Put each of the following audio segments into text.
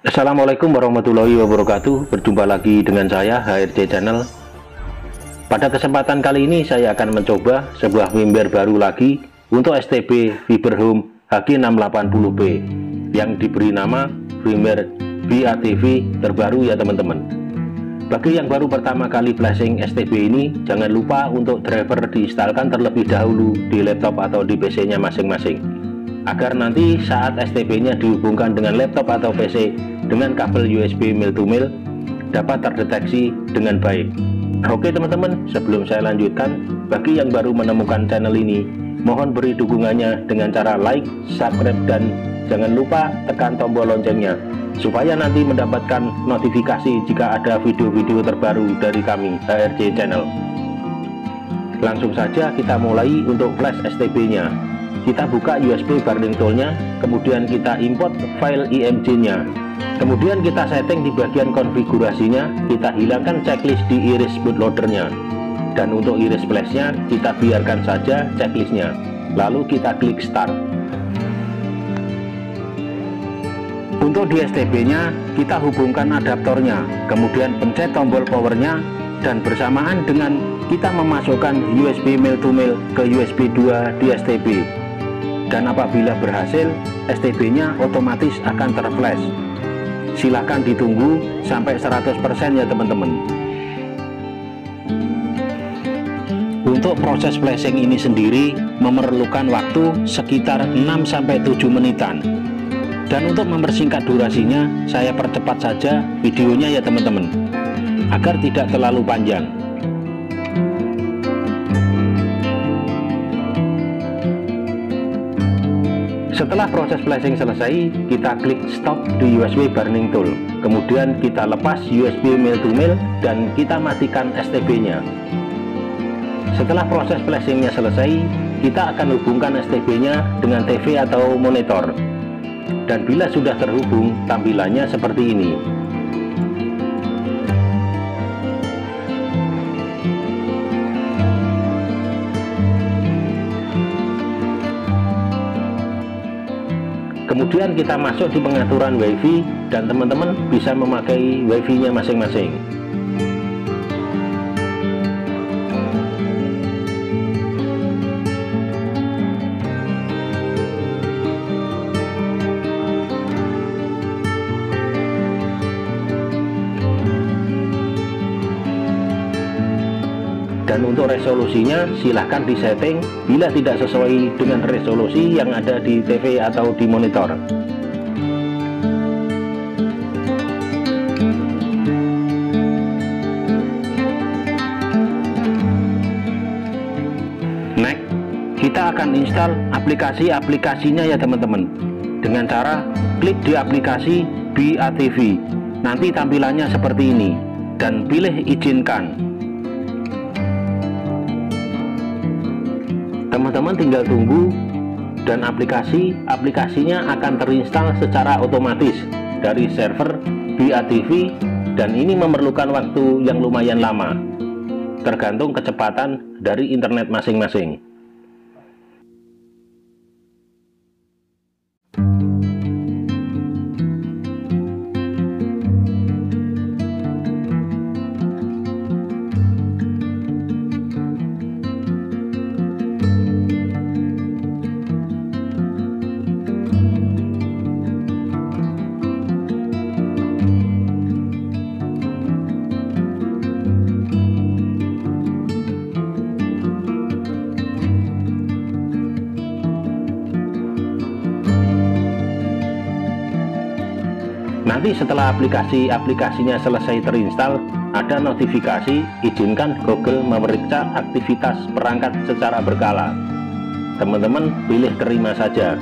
Assalamualaikum warahmatullahi wabarakatuh. Berjumpa lagi dengan saya HRC Channel. Pada kesempatan kali ini saya akan mencoba sebuah firmware baru lagi untuk STB Fiber Home HG680P yang diberi nama firmware BeeAtv terbaru ya teman-teman. Bagi yang baru pertama kali flashing STB ini, jangan lupa untuk driver diinstalkan terlebih dahulu di laptop atau di PC-nya masing-masing, agar nanti saat STB-nya dihubungkan dengan laptop atau PC dengan kabel USB mil-to-mil dapat terdeteksi dengan baik. Oke teman-teman, sebelum saya lanjutkan, bagi yang baru menemukan channel ini, mohon beri dukungannya dengan cara like, subscribe, dan jangan lupa tekan tombol loncengnya supaya nanti mendapatkan notifikasi jika ada video-video terbaru dari kami HRC Channel. Langsung saja kita mulai untuk flash STB-nya. Kita buka USB burning toolnya, kemudian kita import file IMG-nya, kemudian kita setting di bagian konfigurasinya, kita hilangkan checklist di iris bootloadernya, dan untuk iris flashnya kita biarkan saja checklistnya, lalu kita klik start. Untuk di STB-nya kita hubungkan adaptornya, kemudian pencet tombol powernya, dan bersamaan dengan kita memasukkan USB mil-to-mil ke USB 2 di STB. Dan apabila berhasil, STB-nya otomatis akan terflash. Silahkan ditunggu sampai 100% ya teman-teman. Untuk proses flashing ini sendiri memerlukan waktu sekitar 6-7 menitan. Dan untuk mempersingkat durasinya, saya percepat saja videonya ya teman-teman, agar tidak terlalu panjang. Setelah proses flashing selesai, kita klik stop di USB burning tool, kemudian kita lepas USB mil to mil dan kita matikan STB-nya. Setelah proses flashingnya selesai, kita akan hubungkan STB-nya dengan TV atau monitor, dan bila sudah terhubung tampilannya seperti ini. Kemudian kita masuk di pengaturan WiFi, dan teman-teman bisa memakai WiFi-nya masing-masing. Dan untuk resolusinya silahkan disetting bila tidak sesuai dengan resolusi yang ada di TV atau di monitor. Next, kita akan install aplikasinya ya teman-teman, dengan cara klik di aplikasi BeeAtv. Nanti tampilannya seperti ini, dan pilih izinkan. Teman-teman tinggal tunggu, dan aplikasinya akan terinstal secara otomatis dari server BeeAtv, dan ini memerlukan waktu yang lumayan lama tergantung kecepatan dari internet masing-masing. Nanti setelah aplikasinya selesai terinstall, ada notifikasi izinkan Google memeriksa aktivitas perangkat secara berkala. Teman-teman pilih terima saja,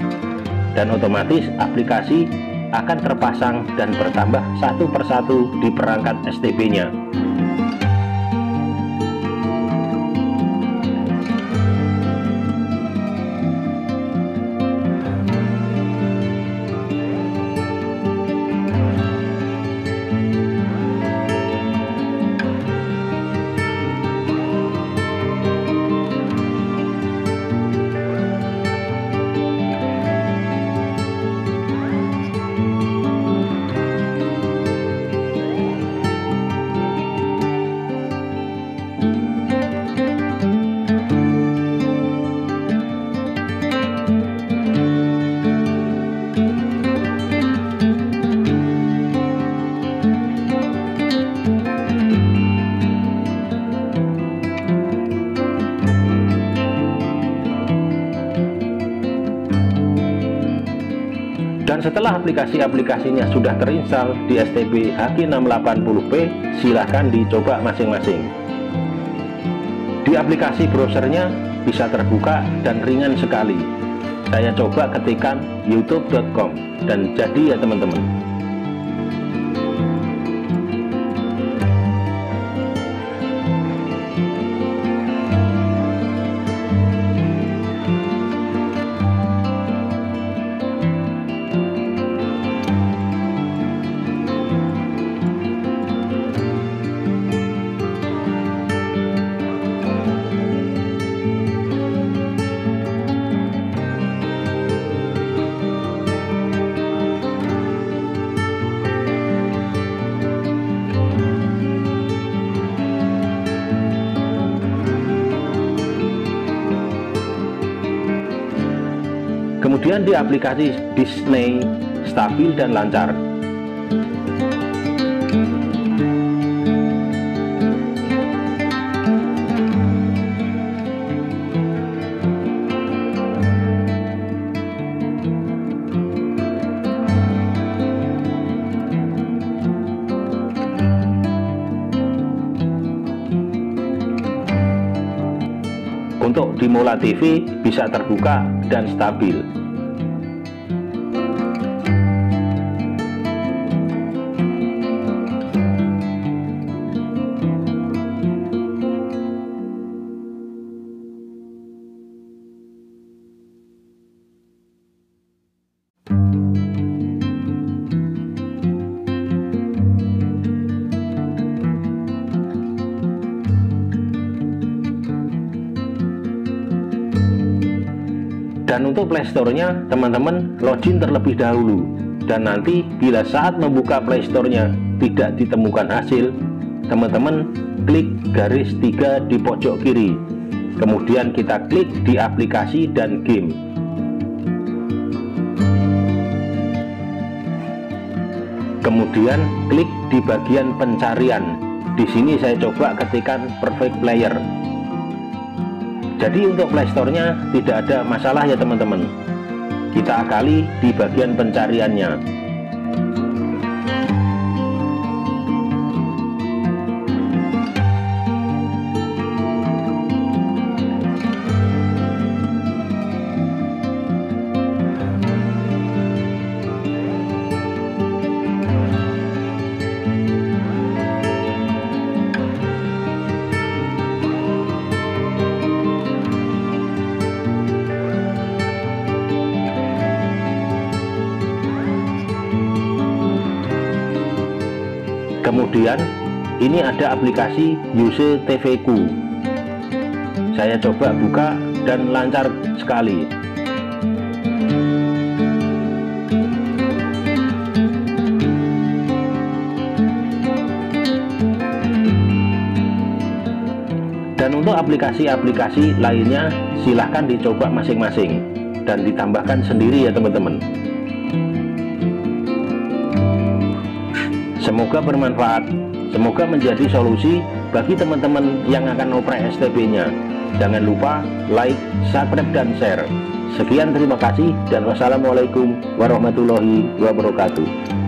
dan otomatis aplikasi akan terpasang dan bertambah satu persatu di perangkat STB-nya. Dan setelah aplikasi-aplikasinya sudah terinstall di STB HG680P, silahkan dicoba masing-masing. Di aplikasi browsernya bisa terbuka dan ringan sekali. Saya coba ketikan youtube.com dan jadi ya teman-teman. Kemudian di aplikasi Disney stabil dan lancar. Untuk di Mola TV bisa terbuka dan stabil. Dan untuk playstore-nya, teman-teman login terlebih dahulu. Dan nanti bila saat membuka playstore-nya tidak ditemukan hasil, teman-teman klik garis 3 di pojok kiri. Kemudian kita klik di aplikasi dan game. Kemudian klik di bagian pencarian. Di sini saya coba ketikan perfect player. Jadi untuk playstore-nya tidak ada masalah ya teman-teman. Kita akali di bagian pencariannya. Kemudian ini ada aplikasi User TVku. Saya coba buka dan lancar sekali. Dan untuk aplikasi-aplikasi lainnya silahkan dicoba masing-masing dan ditambahkan sendiri ya teman-teman. Semoga bermanfaat, semoga menjadi solusi bagi teman-teman yang akan oprek STB-nya. Jangan lupa like, subscribe, dan share. Sekian, terima kasih, dan wassalamualaikum warahmatullahi wabarakatuh.